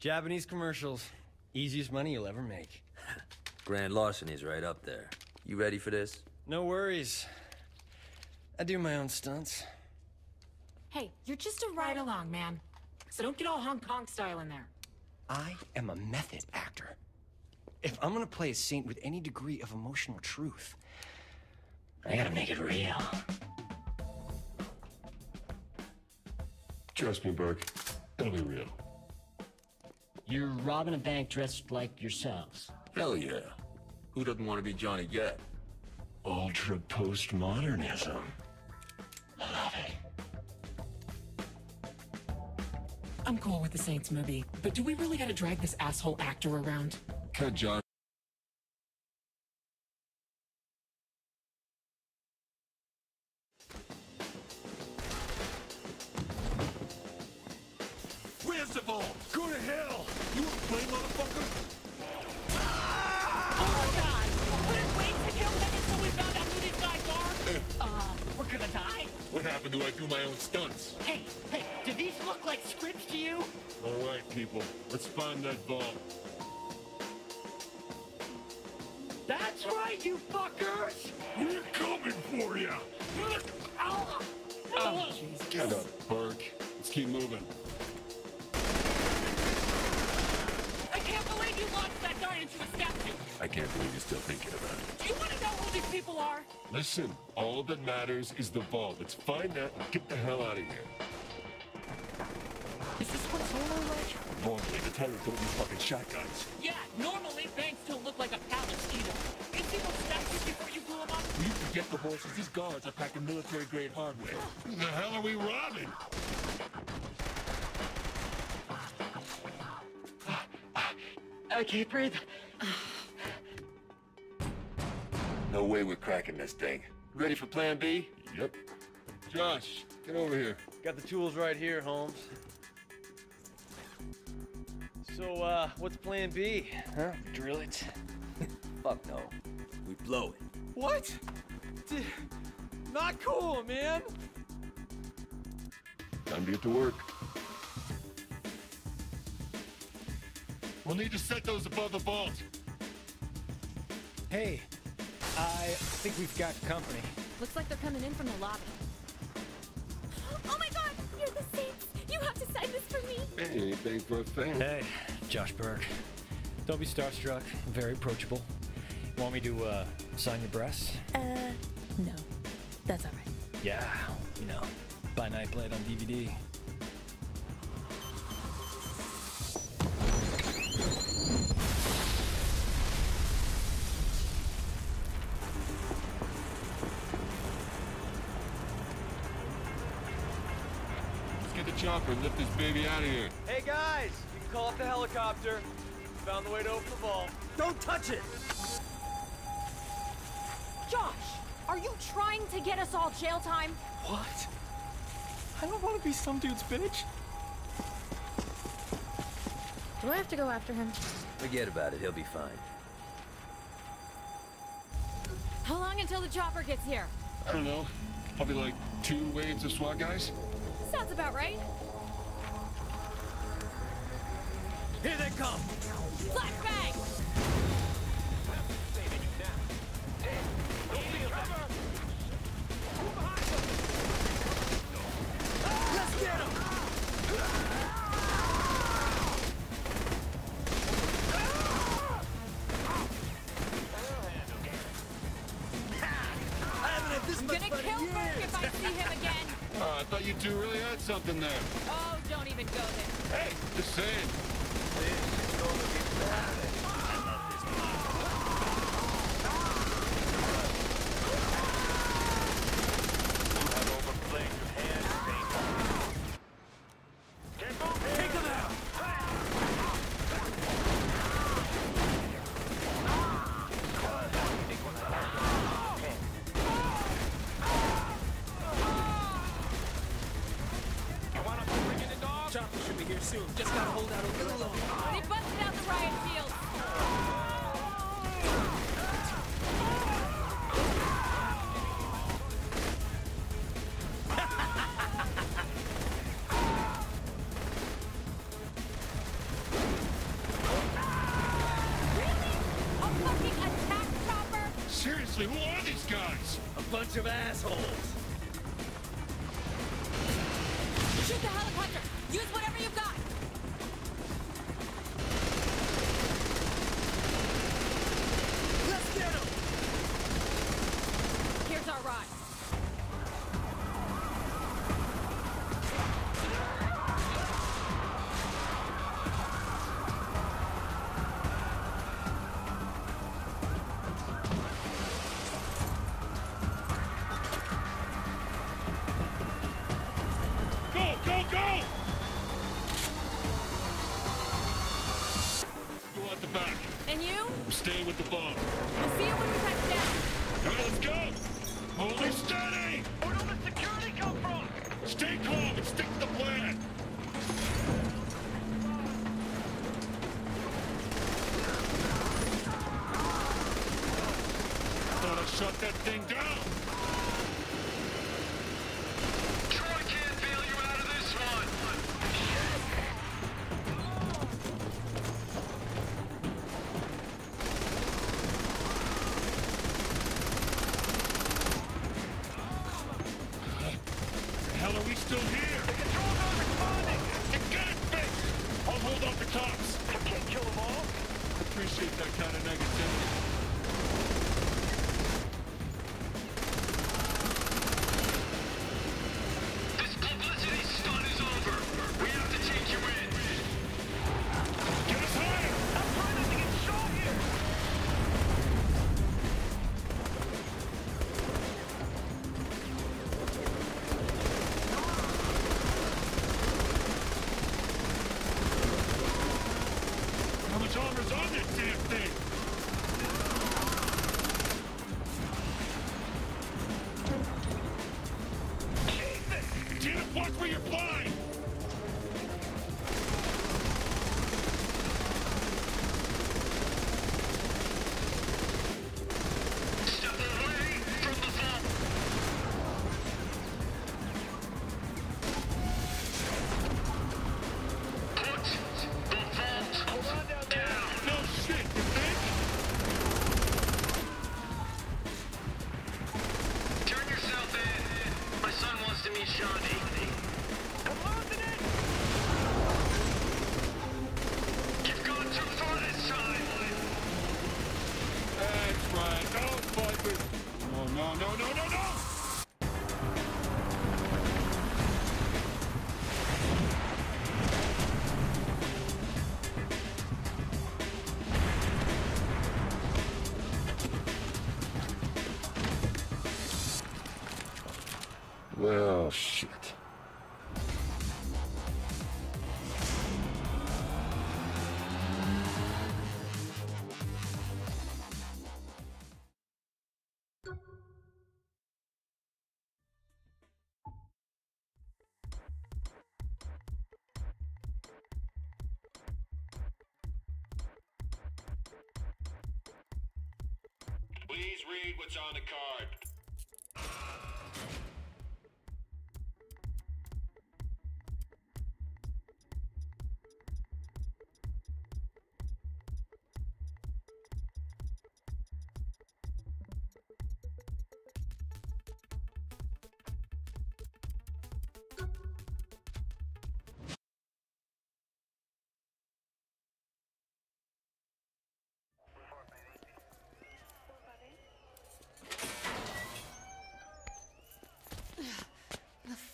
Japanese commercials. Easiest money you'll ever make. Grand larceny's right up there. You ready for this? No worries. I do my own stunts. Hey, you're just a ride-along, man. So don't get all Hong Kong style in there. I am a method actor. If I'm gonna play a saint with any degree of emotional truth, I gotta make it real. Trust me, Burke. It'll be real. You're robbing a bank dressed like yourselves. Hell yeah. Who doesn't want to be Johnny Gat? Ultra postmodernism. I love it. I'm cool with the Saints movie, but do we really gotta drag this asshole actor around? Cut, Josh. Where's the ball? Go to hell! You wanna play, motherfucker? Oh, God! Couldn't wait to kill them until we found out who these guys are! We're gonna die? What happened to I do my own stunts? Hey, hey, do these look like scripts to you? All right, people, let's find that ball. That's right, you fuckers! We're coming for you! Ow! Oh, Jesus. Get up, Burke. Let's keep moving. I can't believe you launched that dart into a statue! I can't believe you're still thinking about it. Do you want to know who these people are? Listen, all that matters is the vault. Let's find that and get the hell out of here. Is this what it's normally like? Normally, the terror don't use fucking shotguns. Yeah, normally banks don't look like a palace either. You see those statues before you blew them up? You forget the horses. These guards are packing military-grade hardware. Who the hell are we robbing? I can't breathe. No way we're cracking this thing. Ready for plan B? Yep. Josh, get over here. Got the tools right here, Holmes. So, what's plan B? Huh? Drill it? Fuck no. We blow it. What? Not cool, man. Time to get to work. We'll need to set those above the vault. Hey, I think we've got company. Looks like they're coming in from the lobby. Oh my God, you're the Saints. You have to sign this for me. Hey, thanks for a thing. Hey, Josh Burke. Don't be starstruck. I'm very approachable. Want me to sign your breasts? No, that's all right. Yeah, you know, buy Nightblade on DVD. Chopper, lift this baby out of here. Hey guys, you can call up the helicopter. Found the way to open the vault. Don't touch it! Josh, are you trying to get us all jail time? What? I don't want to be some dude's bitch. Do I have to go after him? Forget about it, he'll be fine. How long until the chopper gets here? I don't know. Probably like 2 waves of SWAT guys. Sounds about right. Here they come! Black bag! Let's get him! I'm gonna kill Burke if I see him again! I thought you two really had something there. Oh, don't even go there. Hey, just saying. This is going to be bad. I love this movie. I've overplayed your hand, Saint. Get moving! Take them out! Soon. Just gotta hold out a little longer. They busted out the riot shield. Seriously, who are these guys? A bunch of assholes. Shoot the helicopter. Use whatever you've got. Let's get him. Here's our ride. Shut that thing down! Troy can't bail you out of this one! The hell are we still here? The control not responding! They got it fixed! I'll hold off the cops! I can't kill them all! I appreciate that kind of negativity. Well, shit. Please read what's on the card.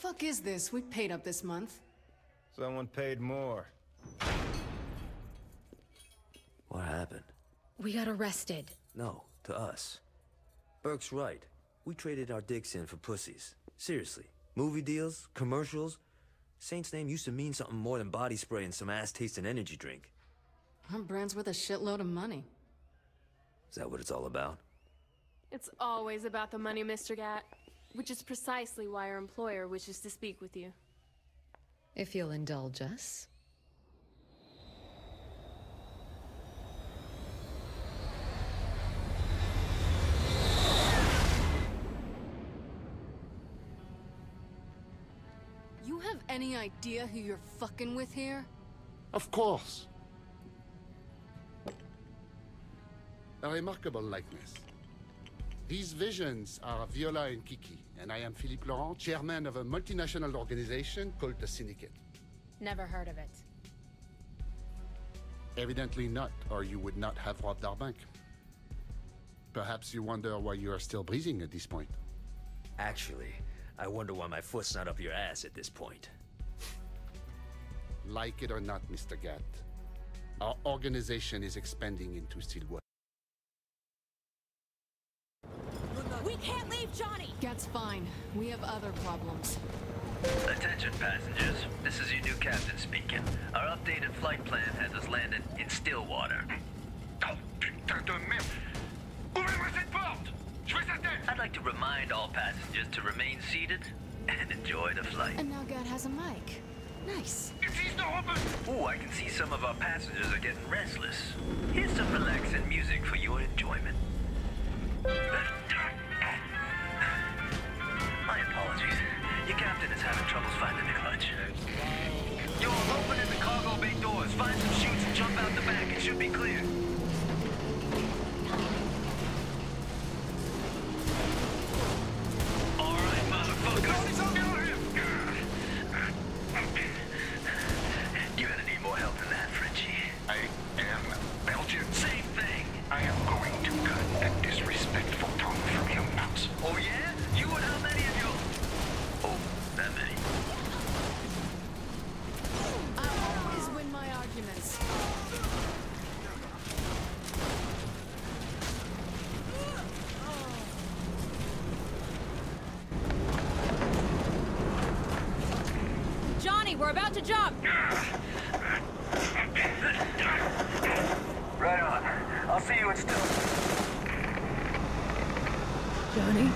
Fuck is this? We paid up this month. Someone paid more. What happened? We got arrested. No, to us. Burke's right. We traded our dicks in for pussies. Seriously. Movie deals, commercials. Saint's name used to mean something more than body spray and some ass-tasting energy drink. Our brand's worth a shitload of money. Is that what it's all about? It's always about the money, Mr. Gat. Which is precisely why our employer wishes to speak with you. If you'll indulge us. You have any idea who you're fucking with here? Of course. A remarkable likeness. These visions are Viola and Kiki, and I am Philippe Laurent, chairman of a multinational organization called the Syndicate. Never heard of it. Evidently not, or you would not have robbed our bank. Perhaps you wonder why you are still breathing at this point. Actually, I wonder why my foot's not up your ass at this point. Like it or not, Mr. Gat, our organization is expanding into Stillwater. We can't leave Johnny! Gat's fine. We have other problems. Attention, passengers. This is your new captain speaking. Our updated flight plan has us landed in Stillwater. Oh, putain de merde! Ouvrez-moi cette porte! Je vais à terre! I'd like to remind all passengers to remain seated and enjoy the flight. And now Gat has a mic. Nice. Oh, I can see some of our passengers are getting restless. Here's some relaxing music for your enjoyment. My apologies. Your captain is having troubles finding the clutch. Yo, I'm opening the cargo bay doors. Find some chutes and jump out the back. It should be clear. All right, motherfuckers. We're about to jump! Right on. I'll see you in still. Johnny?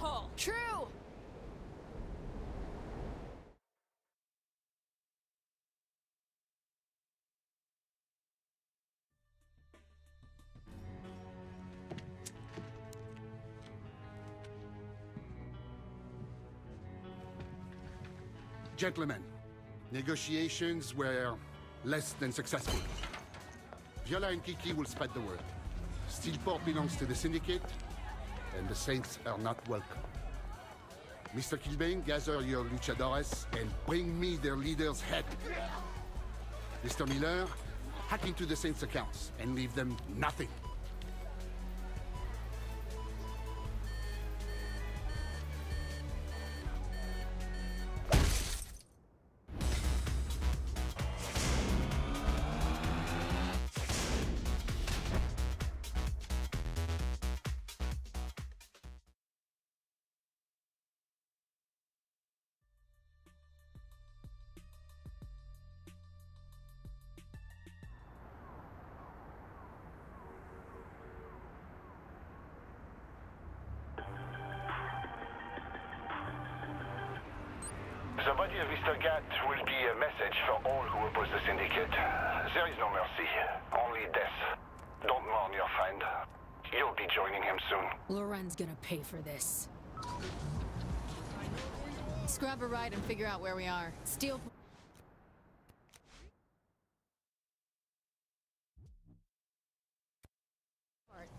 asshole! True! Gentlemen, negotiations were less than successful. Viola and Kiki will spread the word. Steelport belongs to the Syndicate, and the Saints are not welcome. Mr. Kilbane, gather your luchadores and bring me their leader's head. Mr. Miller, hack into the Saints' accounts and leave them nothing. The body of Mr. Gat will be a message for all who oppose the Syndicate. There is no mercy, only death. Don't mourn your friend. You'll be joining him soon. Laurent's gonna pay for this. Scrub a ride and figure out where we are. Steelport.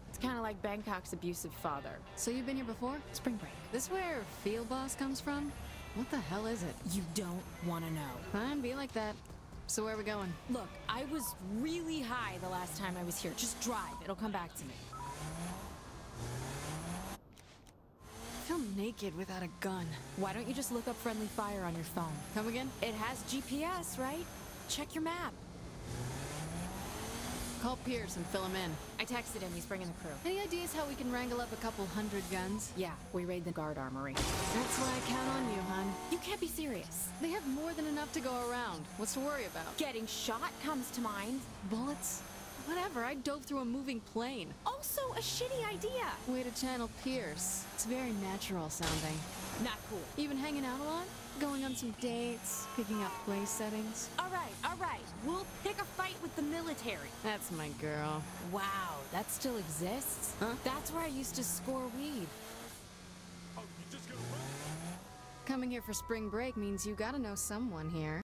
It's kind of like Bangkok's abusive father. So you've been here before? Spring break. This where Field Boss comes from? What the hell is it? You don't want to know. Fine, be like that. So where are we going? Look, I was really high the last time I was here. Just drive. It'll come back to me. I feel naked without a gun. Why don't you just look up friendly fire on your phone? Come again? It has GPS, right? Check your map. Call Pierce and fill him in. I texted him. He's bringing the crew. Any ideas how we can wrangle up a couple hundred guns? Yeah, we raid the guard armory. That's why I count on you, hun. You can't be serious. They have more than enough to go around. What's to worry about? Getting shot comes to mind. Bullets? Whatever, I dove through a moving plane. Also a shitty idea. Way to channel Pierce. It's very natural sounding. Not cool. Even hanging out a lot? Going on some dates, picking up play settings. All right. We'll pick a fight with the military. That's my girl. Wow, that still exists? Huh? That's where I used to score weed. Oh, you just gotta run. Coming here for spring break means you gotta know someone here.